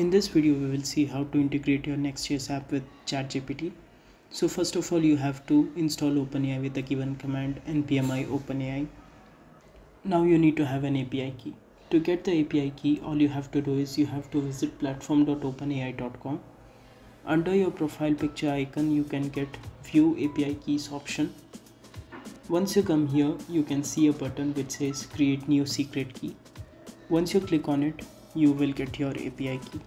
In this video, we will see how to integrate your Next.js app with ChatGPT. So first of all, you have to install OpenAI with the given command npm openai. Now you need to have an API key. To get the API key, all you have to do is you have to visit platform.openai.com. Under your profile picture icon, you can get View API Keys option. Once you come here, you can see a button which says Create New Secret Key. Once you click on it, you will get your API key.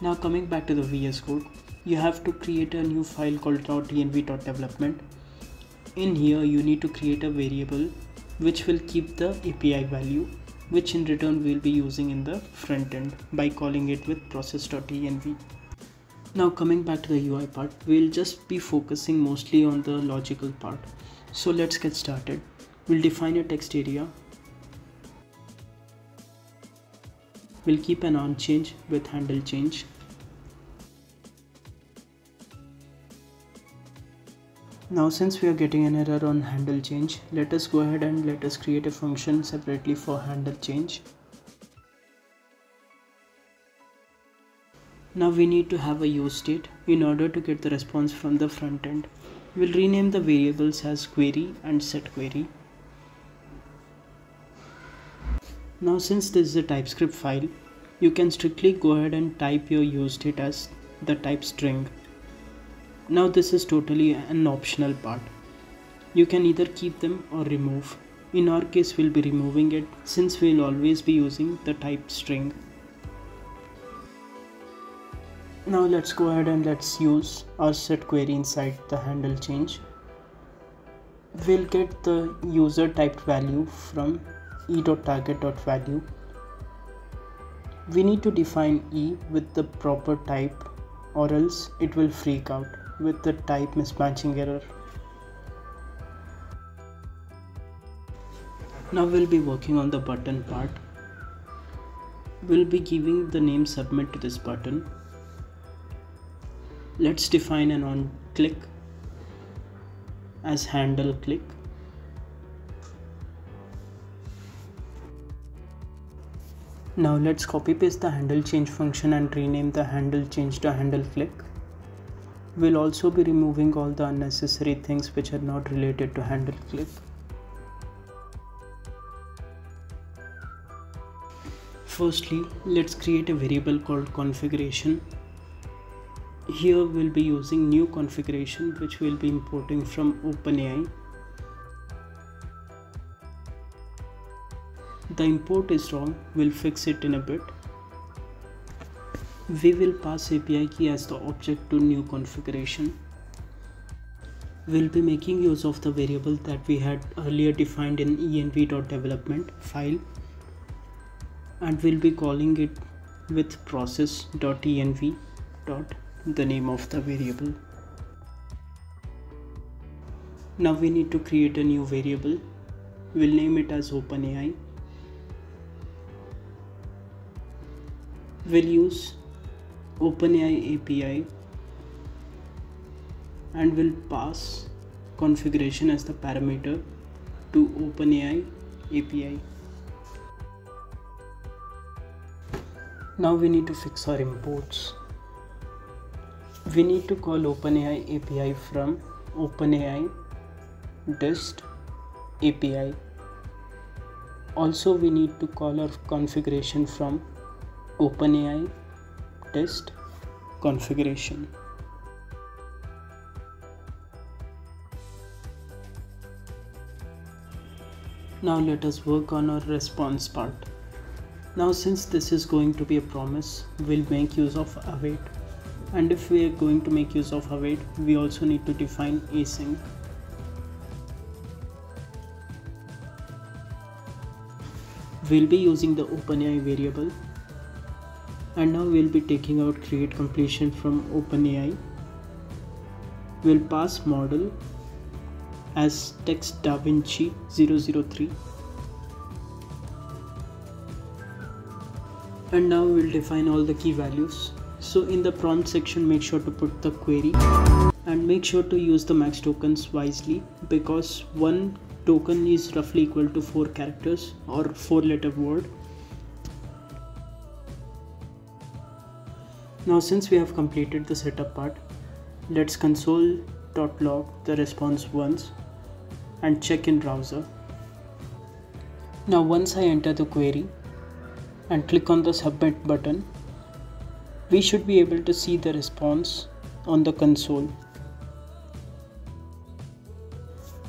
Now coming back to the VS Code, you have to create a new file called .env.development. In here, you need to create a variable which will keep the API value, which in return we will be using in the front end by calling it with process.env. Now coming back to the UI part, we will just be focusing mostly on the logical part. So let's get started. We'll define a text area. We'll keep an on change with handle change. Now since we are getting an error on handle change, let us go ahead and let us create a function separately for handle change. Now we need to have a useState in order to get the response from the front end. We'll rename the variables as query and setQuery. Now since this is a TypeScript file, you can strictly go ahead and type your useState as the type string. Now this is totally an optional part. You can either keep them or remove. In our case, we'll be removing it since we'll always be using the type string. Now let's go ahead and let's use our set query inside the handle change. We'll get the user typed value from e.target.value. We need to define e with the proper type or else it will freak out with the type mismatching error. Now we'll be working on the button part. We'll be giving the name submit to this button. Let's define an on click as handle click. Now let's copy paste the handle change function and rename the handle change to handle click. We'll also be removing all the unnecessary things which are not related to handle click. Firstly, let's create a variable called configuration. Here we'll be using new configuration which we'll be importing from OpenAI. The import is wrong, we'll fix it in a bit. We will pass API key as the object to new configuration. We'll be making use of the variable that we had earlier defined in env.development file and we'll be calling it with process.env. The name of the variable. Now we need to create a new variable. We'll name it as OpenAI. We'll use OpenAI API and we'll pass configuration as the parameter to OpenAI API. Now we need to fix our imports. We need to call OpenAI API from OpenAI dist API. Also we need to call our configuration from OpenAI dist configuration. Now let us work on our response part. Now since this is going to be a promise, we'll make use of await. And if we are going to make use of await, we also need to define async. We'll be using the OpenAI variable. And now we'll be taking out create completion from OpenAI. We'll pass model as text-davinci-003. And now we'll define all the key values. So in the prompt section, make sure to put the query and make sure to use the max tokens wisely because one token is roughly equal to 4 characters or 4-letter word. Now since we have completed the setup part, let's console.log the response once and check in browser. Now once I enter the query and click on the submit button, we should be able to see the response on the console.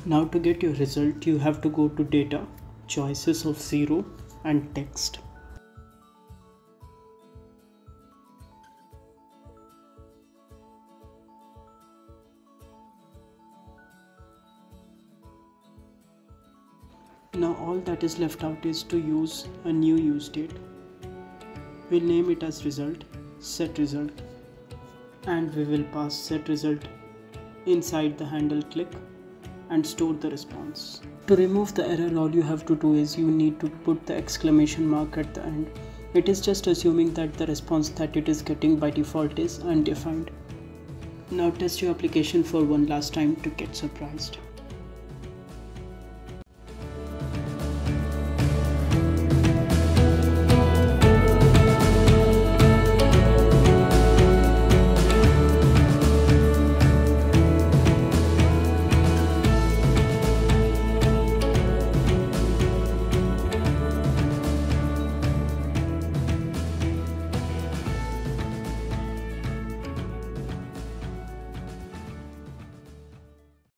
Now to get your result, you have to go to data, choices of 0 and text. Now all that is left out is to use a new useState. We'll name it as result, set result, and we will pass set result inside the handle click and store the response. To remove the error, all you have to do is you need to put the exclamation mark at the end. It is just assuming that the response that it is getting by default is undefined. Now test your application for one last time to get surprised.